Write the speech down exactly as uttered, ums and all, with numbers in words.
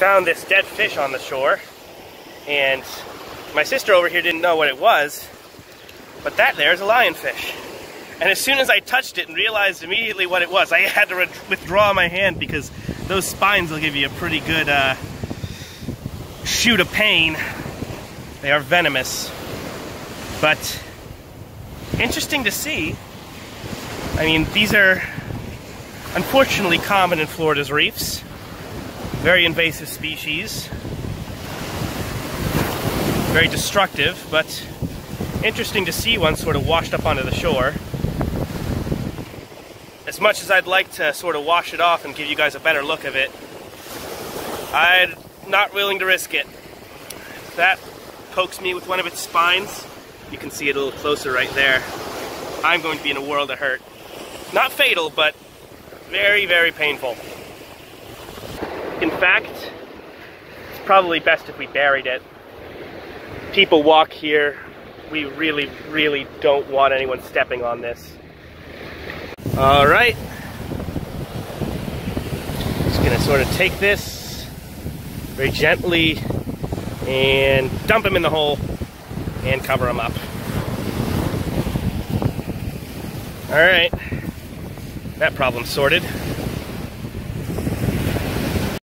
found this dead fish on the shore, and my sister over here didn't know what it was, but that there is a lionfish. And as soon as I touched it and realized immediately what it was, I had to withdraw my hand because those spines will give you a pretty good uh, shoot of pain. They are venomous, but interesting to see. I mean, these are unfortunately common in Florida's reefs. Very invasive species. Very destructive, but interesting to see one sort of washed up onto the shore. As much as I'd like to sort of wash it off and give you guys a better look of it, I'm not willing to risk it. That pokes me with one of its spines. You can see it a little closer right there. I'm going to be in a world of hurt. Not fatal, but very, very painful. In fact, it's probably best if we buried it. People walk here. We really, really don't want anyone stepping on this. All right, just gonna sort of take this very gently and dump him in the hole and cover him up. All right, that problem's sorted.